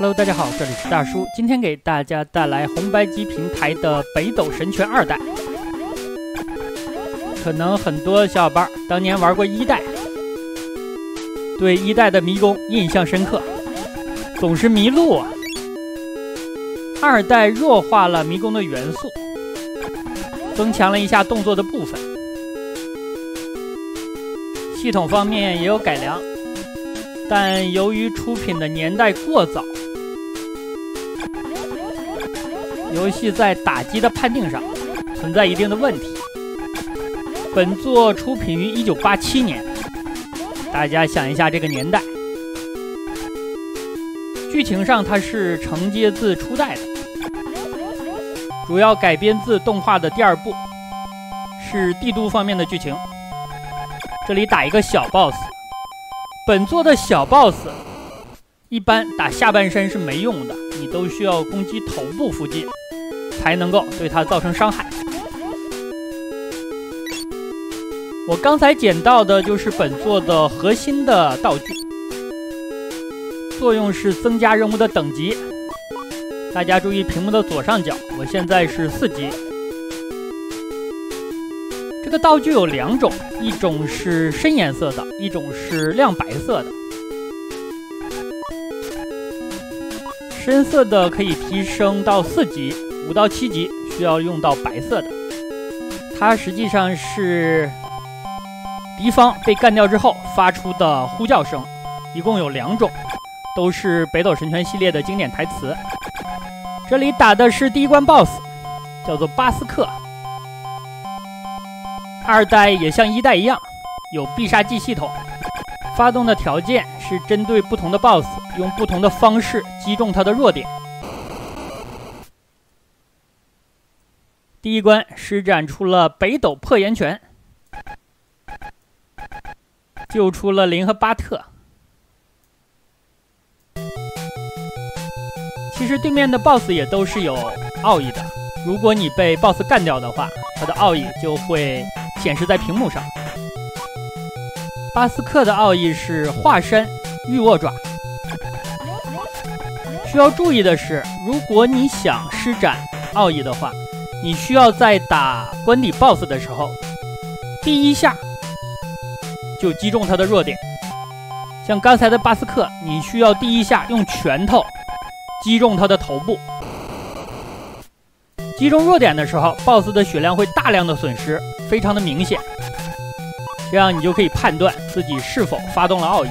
Hello， 大家好，这里是大叔，今天给大家带来红白机平台的《北斗神拳二代》。可能很多小伙伴当年玩过一代，对一代的迷宫印象深刻，总是迷路啊。二代弱化了迷宫的元素，增强了一下动作的部分，系统方面也有改良。 但由于出品的年代过早，游戏在打击的判定上存在一定的问题。本作出品于1987年，大家想一下这个年代。剧情上它是承接自初代的，主要改编自动画的第二部，是帝都方面的剧情。这里打一个小 boss。 本作的小 boss 一般打下半身是没用的，你都需要攻击头部附近才能够对它造成伤害。我刚才捡到的就是本作的核心的道具，作用是增加任务的等级。大家注意屏幕的左上角，我现在是4级。这个道具有两种，一种是深颜色的，一种是亮白色的。深色的可以提升到4级，5到7级需要用到白色的。它实际上是敌方被干掉之后发出的呼叫声，一共有2种，都是北斗神拳系列的经典台词。这里打的是第一关 BOSS， 叫做巴斯克。 二代也像一代一样有必杀技系统，发动的条件是针对不同的 BOSS， 用不同的方式击中他的弱点。第一关施展出了北斗破岩拳，救出了林和巴特。其实对面的 BOSS 也都是有奥义的，如果你被 BOSS 干掉的话，他的奥义就会 显示在屏幕上。巴斯克的奥义是化身御握爪。需要注意的是，如果你想施展奥义的话，你需要在打关底 BOSS 的时候，第一下就击中他的弱点。像刚才的巴斯克，你需要第一下用拳头击中他的头部。击中弱点的时候 ，BOSS 的血量会大量的损失， 非常的明显，这样你就可以判断自己是否发动了奥义。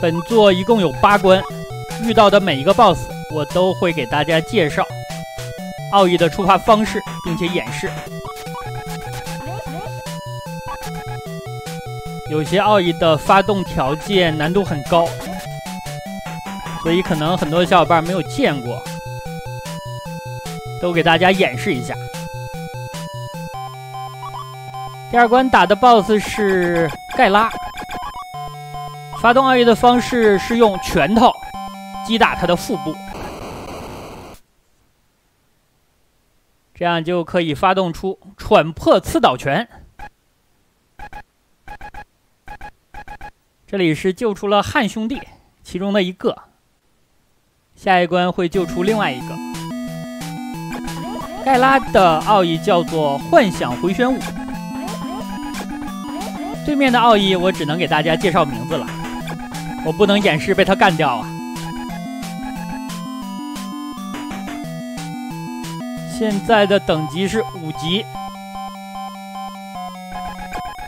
本作一共有8关，遇到的每一个 BOSS， 我都会给大家介绍奥义的触发方式，并且演示。有些奥义的发动条件难度很高，所以可能很多小伙伴没有见过， 都给大家演示一下。第二关打的 BOSS 是盖拉，发动奥义的方式是用拳头击打他的腹部，这样就可以发动出喘破刺倒拳。这里是救出了汉兄弟其中的一个，下一关会救出另外一个。 盖拉的奥义叫做幻想回旋舞，对面的奥义我只能给大家介绍名字了，我不能演示被他干掉啊。现在的等级是5级，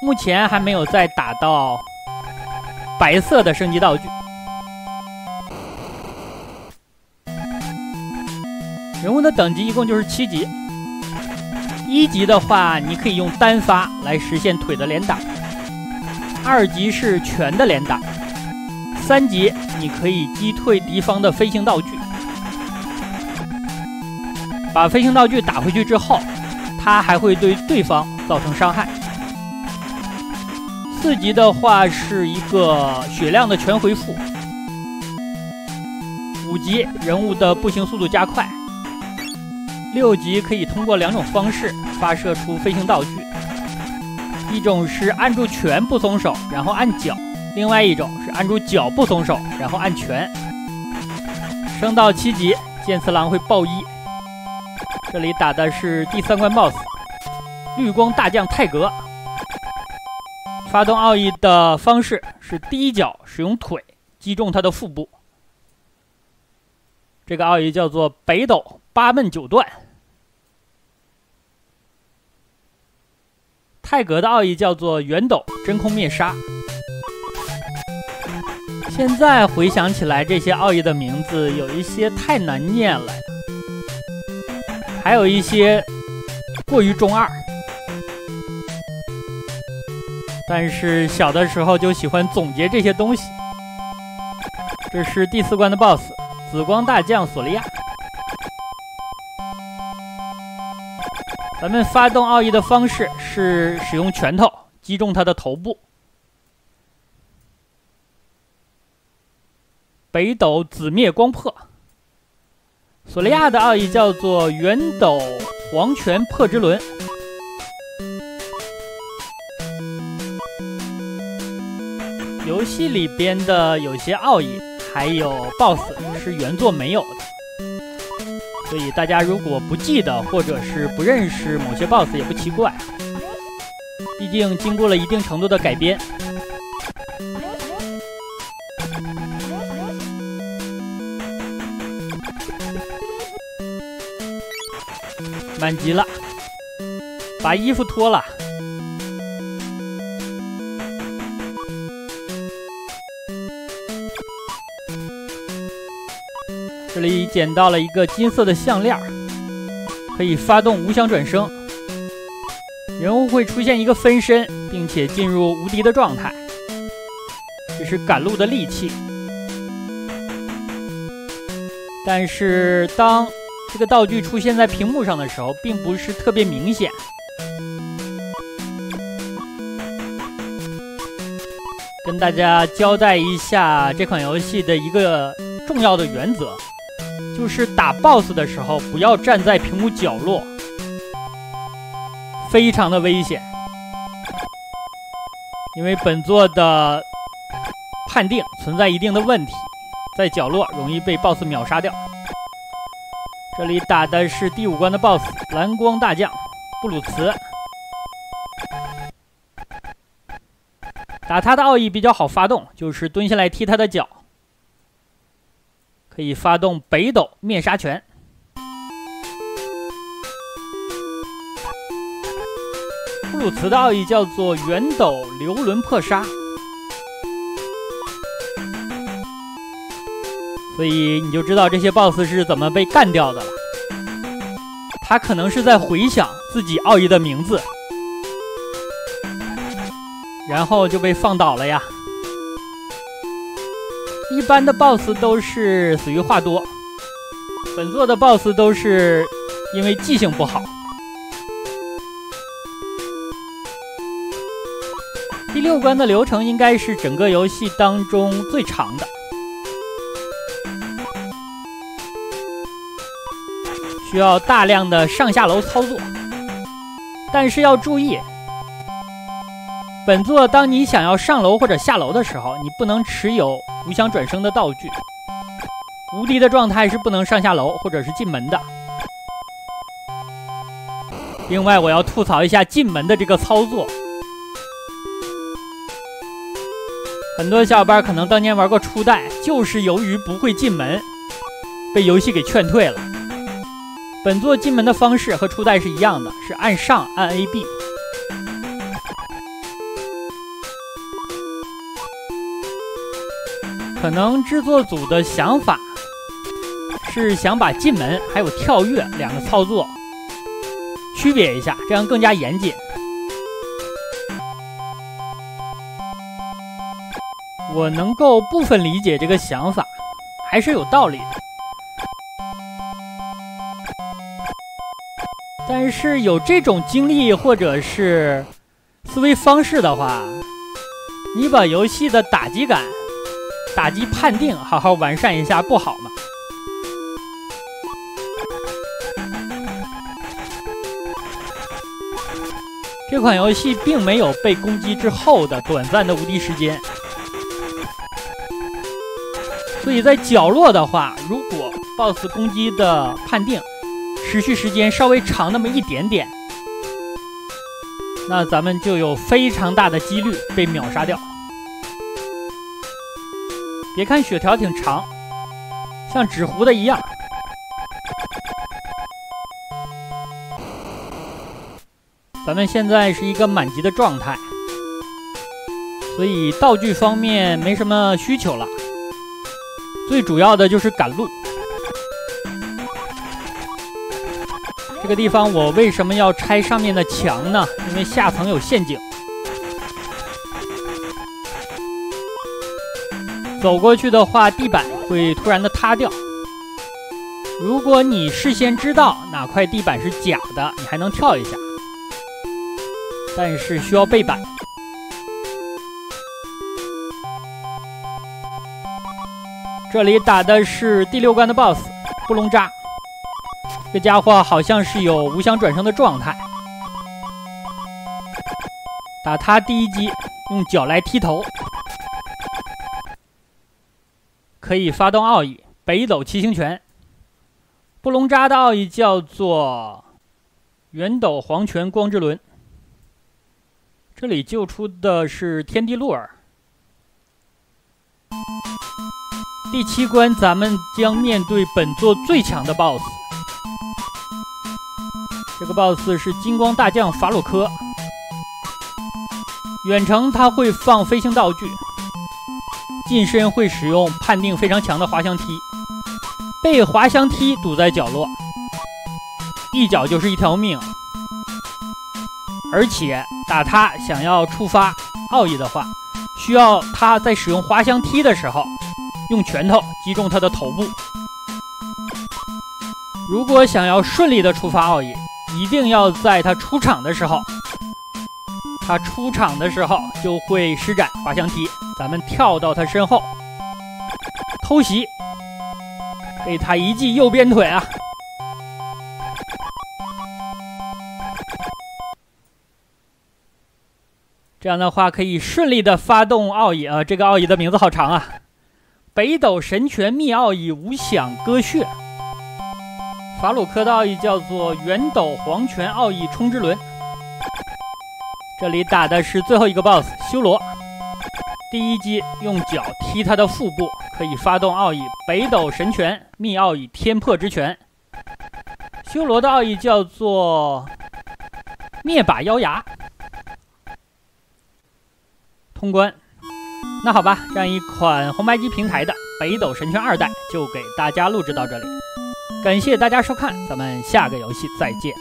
目前还没有再打到白色的升级道具。 人物的等级一共就是7级，1级的话你可以用单发来实现腿的连打，2级是拳的连打，3级你可以击退敌方的飞行道具。把飞行道具打回去之后，它还会对对方造成伤害。4级的话是一个血量的全回复，5级人物的步行速度加快。 6级可以通过2种方式发射出飞行道具，一种是按住拳不松手，然后按脚另外一种是按住脚不松手，然后按拳。升到7级，剑次郎会爆1。这里打的是第3关 BOSS， 绿光大将泰格。发动奥义的方式是第1脚使用腿击中他的腹部。这个奥义叫做北斗8闷9断。 泰格的奥义叫做圆斗真空灭杀。现在回想起来，这些奥义的名字有一些太难念了，还有一些过于中二。但是小的时候就喜欢总结这些东西。这是第4关的 BOSS， 紫光大将索利亚。 咱们发动奥义的方式是使用拳头击中他的头部。北斗紫灭光破。索利亚的奥义叫做圆斗黄泉破之轮。游戏里边的有些奥义还有 BOSS 是原作没有的。 所以大家如果不记得或者是不认识某些 BOSS 也不奇怪，毕竟经过了一定程度的改编。满级了，把衣服脱了。这里捡到了一个金色的项链，可以发动无相转生，人物会出现一个分身，并且进入无敌的状态。这是赶路的利器，但是当这个道具出现在屏幕上的时候，并不是特别明显。跟大家交代一下这款游戏的一个重要的原则。 就是打 BOSS 的时候，不要站在屏幕角落，非常的危险。因为本作的判定存在一定的问题，在角落容易被 BOSS 秒杀掉。这里打的是第5关的 BOSS 蓝光大将布鲁茨，打他的奥义比较好发动，就是蹲下来踢他的脚。 可以发动北斗灭杀拳。布鲁茨的奥义叫做圆斗流轮破杀，所以你就知道这些 BOSS 是怎么被干掉的了。他可能是在回想自己奥义的名字，然后就被放倒了呀。 一般的 BOSS 都是死于话多，本作的 BOSS 都是因为记性不好。第6关的流程应该是整个游戏当中最长的，需要大量的上下楼操作，但是要注意。 本作，当你想要上楼或者下楼的时候，你不能持有无相转生的道具。无敌的状态是不能上下楼或者是进门的。另外，我要吐槽一下进门的这个操作。很多小伙伴可能当年玩过初代，就是由于不会进门，被游戏给劝退了。本作进门的方式和初代是一样的，是按上按 AB。 可能制作组的想法是想把进门还有跳跃两个操作区别一下，这样更加严谨。我能够部分理解这个想法，还是有道理的。但是有这种经历或者是思维方式的话，你把游戏的打击感。 打击判定，好好完善一下，不好吗？这款游戏并没有被攻击之后的短暂的无敌时间，所以在角落的话，如果 BOSS 攻击的判定持续时间稍微长那么一点点，那咱们就有非常大的几率被秒杀掉。别看血条挺长，像纸糊的一样。 咱们现在是一个满级的状态，所以道具方面没什么需求了。最主要的就是赶路。这个地方我为什么要拆上面的墙呢？因为下层有陷阱。走过去的话，地板会突然的塌掉。如果你事先知道哪块地板是假的，你还能跳一下。 但是需要背板。这里打的是第6关的 BOSS 布隆扎，这家伙好像是有无想转生的状态。打他第一击，用脚来踢头，可以发动奥义北斗七星拳。布隆扎的奥义叫做圆斗黄泉光之轮。 这里救出的是天地鹿耳。第7关，咱们将面对本作最强的 BOSS。这个 BOSS 是金光大将法鲁科。远程他会放飞行道具，近身会使用判定非常强的滑翔踢，被滑翔踢堵在角落，一脚就是一条命。 而且打他想要触发奥义的话，需要他在使用滑翔踢的时候，用拳头击中他的头部。如果想要顺利的触发奥义，一定要在他出场的时候，就会施展滑翔踢。咱们跳到他身后，偷袭，被他一记右边腿啊！ 这样的话可以顺利的发动奥义啊，这个奥义的名字好长啊！北斗神拳秘奥义无想割血，法鲁科的奥义叫做圆斗黄泉奥义冲之轮。这里打的是最后一个 BOSS 修罗，第一击用脚踢他的腹部，可以发动奥义北斗神拳秘奥义天破之拳。修罗的奥义叫做灭把妖牙。 通关，那好吧，这样一款红白机平台的《北斗神拳2代》就给大家录制到这里，感谢大家收看，咱们下个游戏再见。